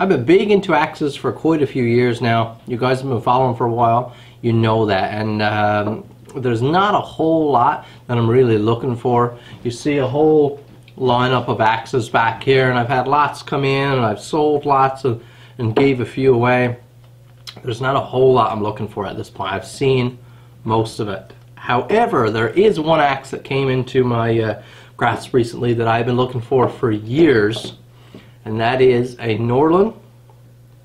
I've been big into axes for quite a few years now. You guys have been following for a while, you know that, and there's not a whole lot that I'm really looking for. You see a whole lineup of axes back here, and I've had lots come in, and I've sold lots of, and gave a few away. There's not a whole lot I'm looking for at this point. I've seen most of it. However, there is one axe that came into my grasp recently that I've been looking for years, and that is a Norlund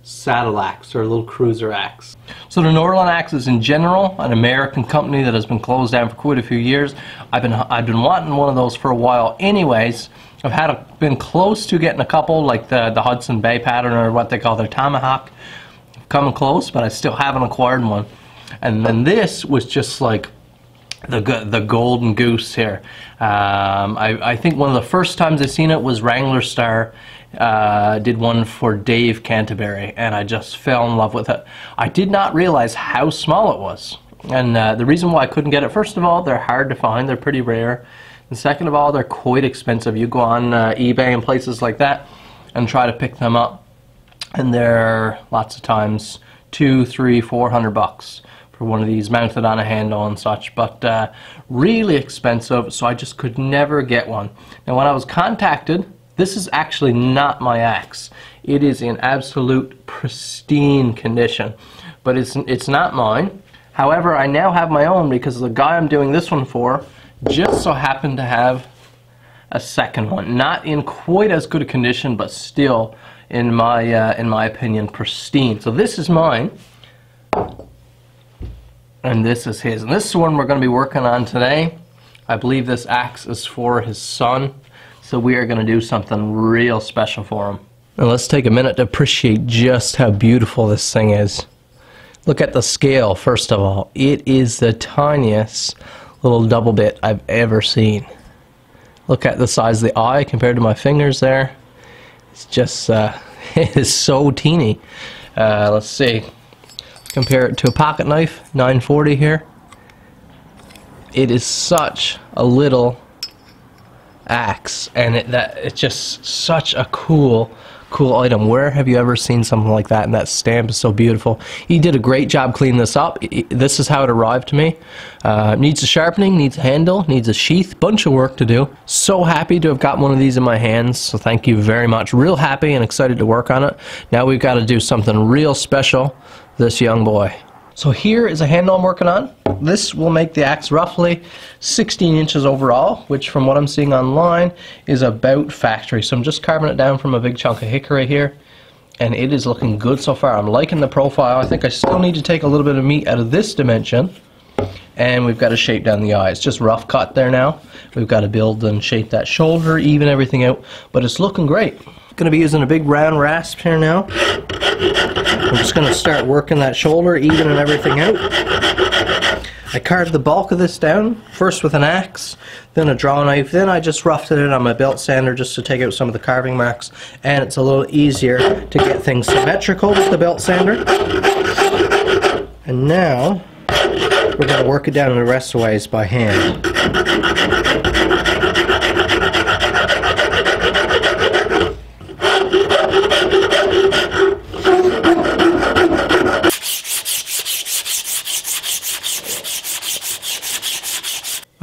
Saddle Axe, or a little cruiser axe. So the Norlund Axe is, in general, an American company that has been closed down for quite a few years. I've been wanting one of those for a while anyways. I've had been close to getting a couple, like the Hudson Bay pattern, or what they call their tomahawk. I've come close, but I still haven't acquired one. And then this was just like the golden goose here. I think one of the first times I seen it was Wrangler Star did one for Dave Canterbury, and I just fell in love with it. I did not realize how small it was, and the reason why I couldn't get it, first of all, they're hard to find, they're pretty rare, and second of all, they're quite expensive. You go on eBay and places like that and try to pick them up, and they're lots of times $200, $300, $400 for one of these mounted on a handle and such, but really expensive, so I just could never get one. And when I was contacted, this is actually not my axe. It is in absolute pristine condition, but it's not mine. However, I now have my own, because the guy I'm doing this one for just so happened to have a second one. Not in quite as good a condition, but still, in my opinion, pristine. So this is mine, and this is his. And this is the one we're going to be working on today. I believe this axe is for his son. So we are going to do something real special for him. Now let's take a minute to appreciate just how beautiful this thing is. Look at the scale, first of all. It is the tiniest little double bit I've ever seen. Look at the size of the eye compared to my fingers there. It's just, it is so teeny. Let's see. Compare it to a pocket knife, 940 here. It is such a little axe, and it's just such a cool item. Where have you ever seen something like that? And that stamp is so beautiful. He did a great job cleaning this up. This is how it arrived to me. Needs a sharpening, needs a handle, needs a sheath, bunch of work to do. So happy to have got one of these in my hands, so thank you very much. Real happy and excited to work on it. Now we've got to do something real special for this young boy. So here is a handle I'm working on. This will make the axe roughly 16 inches overall, which from what I'm seeing online is about factory. So I'm just carving it down from a big chunk of hickory here, and it is looking good so far. I'm liking the profile. I think I still need to take a little bit of meat out of this dimension, and we've got to shape down the eye. It's just rough cut there now. We've got to build and shape that shoulder, even everything out, but it's looking great. Going to be using a big round rasp here now. I'm just going to start working that shoulder, evening everything out. I carved the bulk of this down, first with an axe, then a draw knife, then I just roughed it in on my belt sander just to take out some of the carving marks, and it's a little easier to get things symmetrical with the belt sander. And now we're going to work it down in the rest of ways by hand.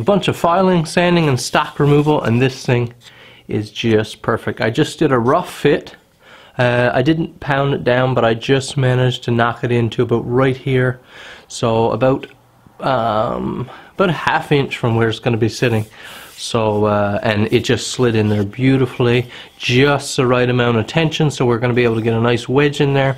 Bunch of filing, sanding, and stock removal, and this thing is just perfect. I just did a rough fit. I didn't pound it down, but I just managed to knock it into about right here, so about a half inch from where it's going to be sitting. So and it just slid in there beautifully, just the right amount of tension, so we're going to be able to get a nice wedge in there.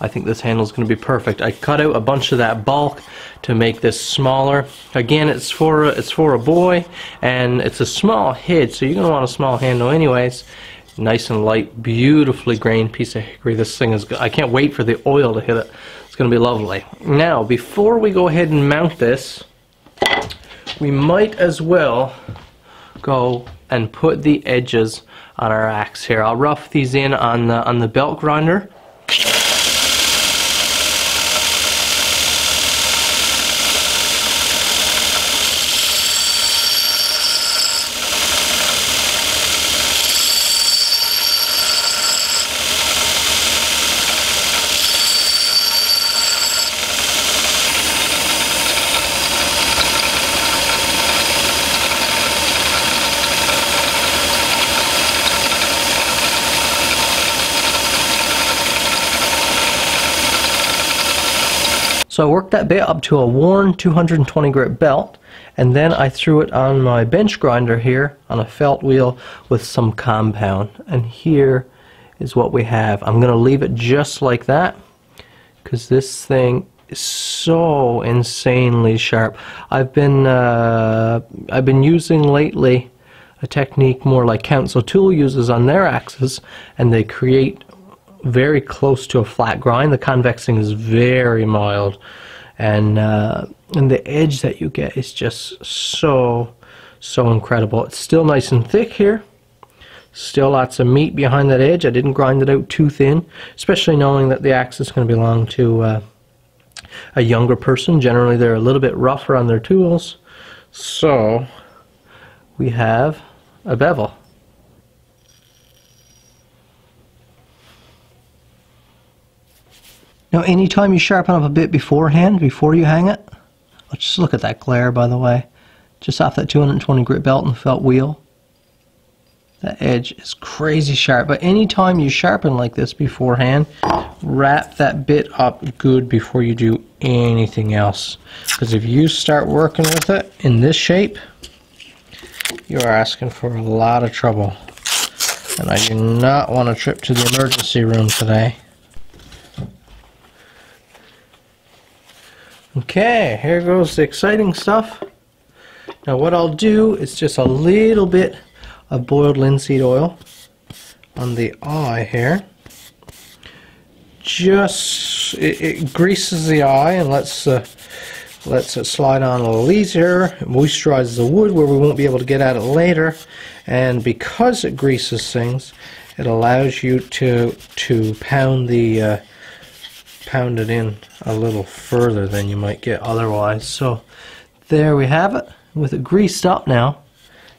I think this handle is going to be perfect. I cut out a bunch of that bulk to make this smaller. Again, it's for a boy, and it's a small head, so you're going to want a small handle anyways. Nice and light, beautifully grained piece of hickory. This thing is good. I can't wait for the oil to hit it. It's going to be lovely. Now, before we go ahead and mount this, we might as well go and put the edges on our axe here. I'll rough these in on the belt grinder. So I worked that bit up to a worn 220 grit belt, and then I threw it on my bench grinder here on a felt wheel with some compound, and here is what we have. I'm gonna leave it just like that because this thing is so insanely sharp. I've been using lately a technique more like Council Tool uses on their axes, and they create very close to a flat grind. The convexing is very mild, and the edge that you get is just so incredible. It's still nice and thick here, still lots of meat behind that edge. I didn't grind it out too thin, especially knowing that the axe is going to belong to a younger person. Generally they're a little bit rougher on their tools. So we have a bevel. Now anytime you sharpen up a bit beforehand, before you hang it, just look at that glare, by the way, just off that 220 grit belt and felt wheel. That edge is crazy sharp, but anytime you sharpen like this beforehand, wrap that bit up good before you do anything else, because if you start working with it in this shape, you are asking for a lot of trouble, and I do not want to trip to the emergency room today. Okay, here goes the exciting stuff. Now what I'll do is just a little bit of boiled linseed oil on the eye here. Just it greases the eye and lets it slide on a little easier. It moisturizes the wood where we won't be able to get at it later, and because it greases things, it allows you to pound the pound it in a little further than you might get otherwise. So there we have it, with it greased up. Now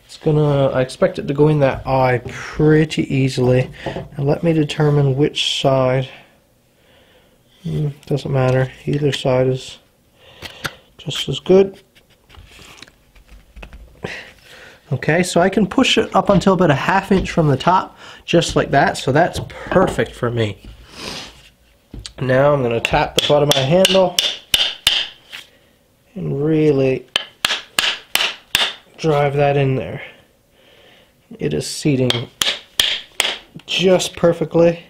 it's gonna, I expect it to go in that eye pretty easily. And let me determine which side. Doesn't matter, either side is just as good. Okay, so I can push it up until about a ½ inch from the top, just like that. So that's perfect for me. Now I'm going to tap the butt of my handle and really drive that in there. It is seating just perfectly.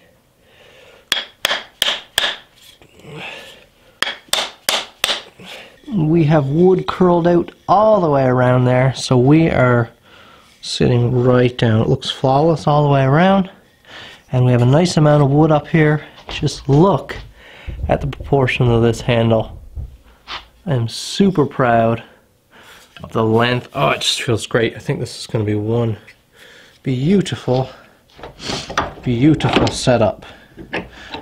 We have wood curled out all the way around there, so we are sitting right down. It looks flawless all the way around, and we have a nice amount of wood up here. Just look at the proportion of this handle. I'm super proud of the length. Oh, it just feels great. I think this is going to be one beautiful setup.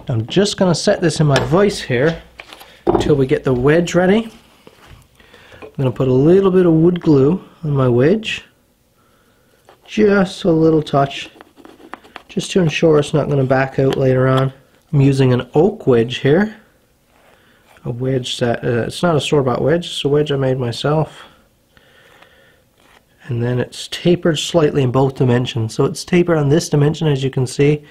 I'm just going to set this in my vise here until we get the wedge ready. I'm going to put a little bit of wood glue on my wedge, just a little touch, just to ensure it's not going to back out later on. I'm using an oak wedge here, a wedge that, it's not a store-bought wedge, it's a wedge I made myself, and then it's tapered slightly in both dimensions. So it's tapered on this dimension, as you can see,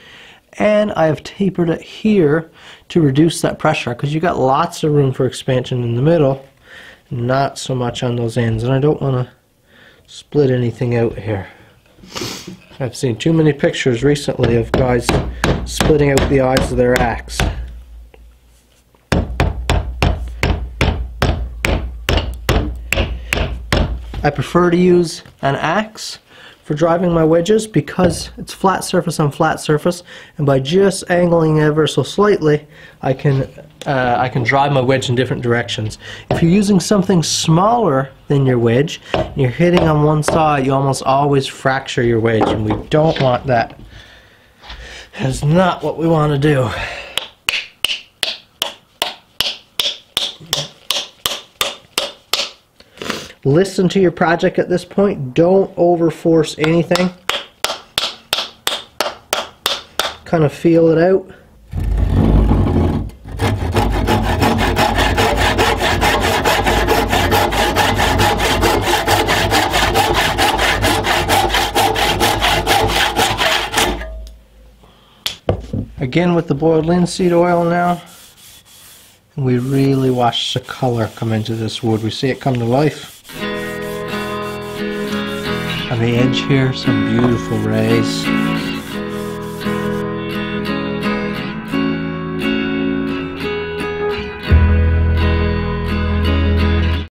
and I have tapered it here to reduce that pressure, because you got lots of room for expansion in the middle, not so much on those ends, and I don't want to split anything out here. I've seen too many pictures recently of guys splitting out the eyes of their axe. I prefer to use an axe for driving my wedges because it's flat surface on flat surface, and by just angling ever so slightly, I can drive my wedge in different directions. If you're using something smaller than your wedge, and you're hitting on one side, you almost always fracture your wedge, and we don't want that. That's not what we want to do. Listen to your project at this point. Don't over force anything. Kind of feel it out. Again with the boiled linseed oil now, And we really watch the colour come into this wood. We see it come to life. On the edge here, some beautiful rays.